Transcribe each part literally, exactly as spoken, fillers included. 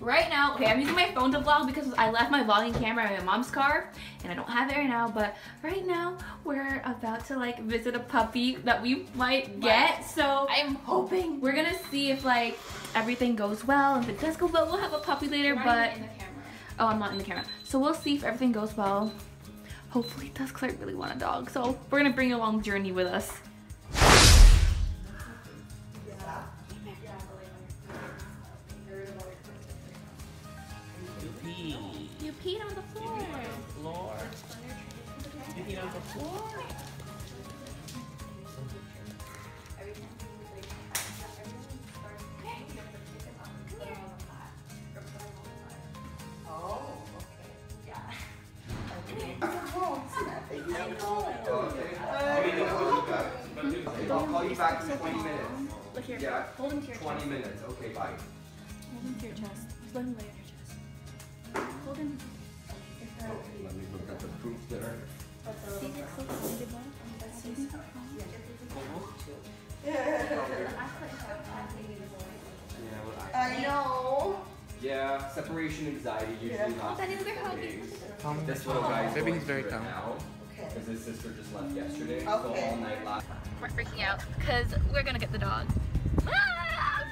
right now, okay, I'm using my phone to vlog because I left my vlogging camera in my mom's car and I don't have it right now, but right now we're about to like visit a puppy that we might get. So I'm hoping we're gonna see if like everything goes well. If it does go well, we'll have a puppy later, but in the camera. Oh, I'm not in the camera. So we'll see if everything goes well. Hopefully it does, because I really want a dog. So we're gonna bring you along the journey with us. You peed on the floor. You peed on the floor. You peed on the floor. I'll call you back in twenty minutes. Look here. Yeah. Hold him to your chest. twenty minutes. Okay, bye. Hold him to your chest. Just let him lay on your chest. Hold him. Okay, let me look at the proof there. See if it's close to the bottom. Let's see. Yeah. I know. Yeah, separation anxiety usually yeah. lasts. Danny, this little guy. Maybe he's very calm. Because his sister just left yesterday, okay. So all night last. We're freaking out because we're gonna get the dog. Ah!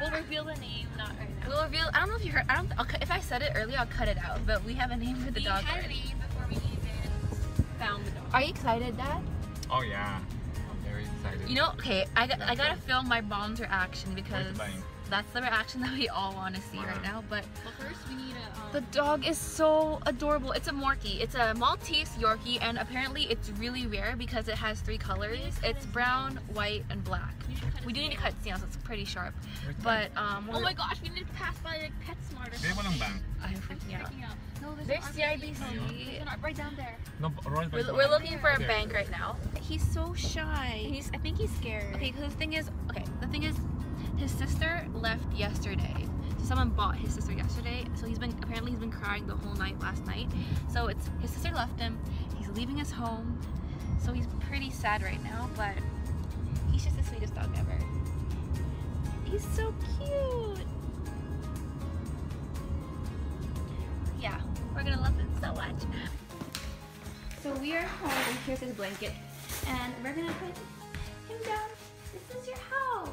We'll reveal the name, not right now. We'll reveal. I don't know if you heard. I don't. I'll, if I said it earlier, I'll cut it out. But we have a name for the we dog. We had already. a name before we even found the dog. Are you excited, Dad? Oh yeah, I'm very excited. You know, okay, I got, I gotta film my mom's reaction because that's the reaction that we all want to see wow. right now. But well, first we need a. Um, the dog is so adorable. It's a Morkie. It's a Maltese Yorkie, and apparently it's really rare because it has three colors. It's brown, nails. white, and black. We do need to cut its nails. It's pretty sharp. But um. Oh my gosh, we need to pass by like PetSmart or something. I'm freaking out. out. No, there's, there's C I B C. There's an, right down there. No, right we're, we're looking for a there. bank right now. He's so shy. He's. I think he's scared. Okay, because the thing is. Okay, the thing is. His sister left yesterday, so someone bought his sister yesterday. So he's been apparently he's been crying the whole night last night. So it's his sister left him. He's leaving his home, so he's pretty sad right now. But he's just the sweetest dog ever. He's so cute. Yeah, we're gonna love him so much. So we are home, and here's his blanket, and we're gonna put him down. This is your house.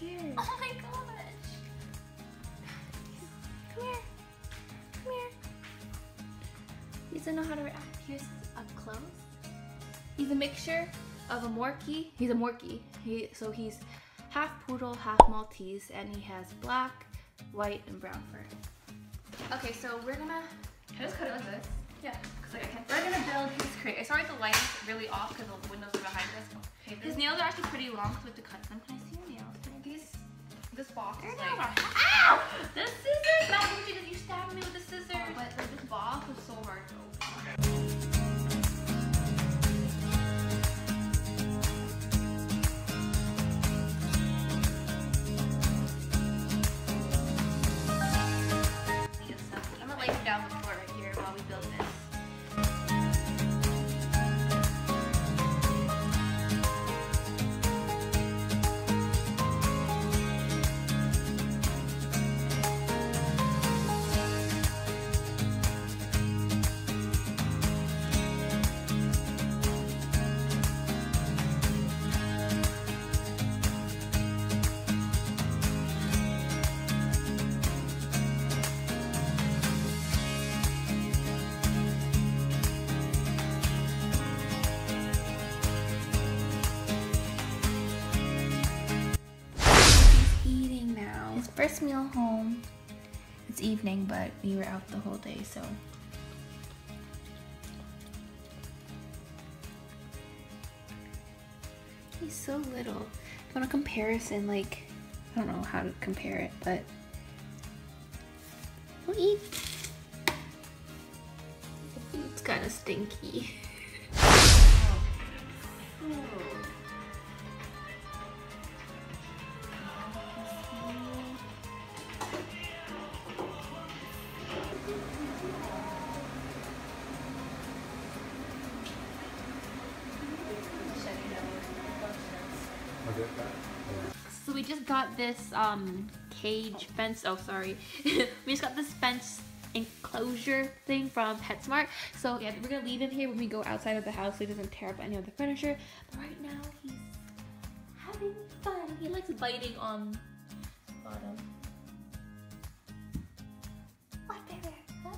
Scared. Oh my gosh! Come here, come here. He doesn't know how to react. Here's up close. He's a mixture of a Morkie. He's a Morkie. He so he's half poodle, half Maltese, and he has black, white, and brown fur. Okay, so we're gonna. Can I just cut it like this? Yeah. Cause like I can't. We're gonna build his crate. Sorry if the light is really off because the windows are behind us. Okay, his nails are actually pretty long, so we have to cut them. Can I see your nails? This box is like, ow! The scissors! Matt, you, you stabbed me with the scissors. Oh, but like, this box was so hard to open. I'm gonna lay him down the floor right here while we build this. First meal home. It's evening, but we were out the whole day, so he's so little. If you want a comparison, like I don't know how to compare it, but we'll eat. It's kind of stinky. Oh. Oh. we just got this um, cage fence, oh sorry, we just got this fence enclosure thing from PetSmart. So yeah, we're gonna leave him here when we go outside of the house so he doesn't tear up any of the furniture. But right now he's having fun. He likes biting on the bottom. What, there, there, huh?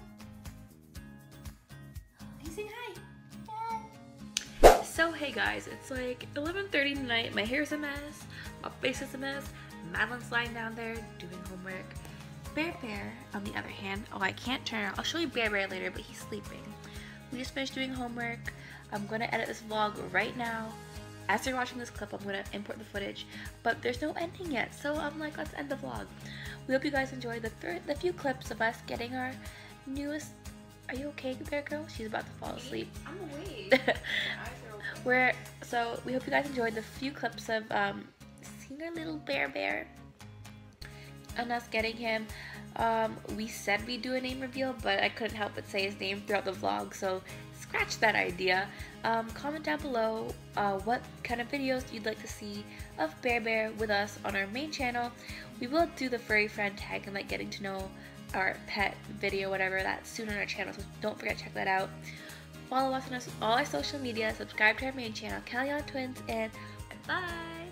He's saying hi. Yeah. So hey guys, it's like eleven thirty tonight. My hair's a mess. My face is a mess. Madeline's lying down there doing homework. Bear Bear, on the other hand, oh I can't turn around, I'll show you Bear Bear later, but he's sleeping. We just finished doing homework. I'm going to edit this vlog right now. As you're watching this clip, I'm going to import the footage, but there's no ending yet, so I'm like, let's end the vlog. We hope you guys enjoyed the, the few clips of us getting our newest... Are you okay there, girl? She's about to fall asleep. I'm awake. My eyes are open. We're, so we hope you guys enjoyed the few clips of um, seeing our little Bear Bear. And us getting him. Um, we said we'd do a name reveal, but I couldn't help but say his name throughout the vlog, so scratch that idea. Um, comment down below uh, what kind of videos you'd like to see of Bear Bear with us on our main channel. We will do the furry friend tag and like getting to know our pet video, whatever, that's soon on our channel, so don't forget to check that out. Follow us on all our social media, subscribe to our main channel, Caleon Twins, and bye!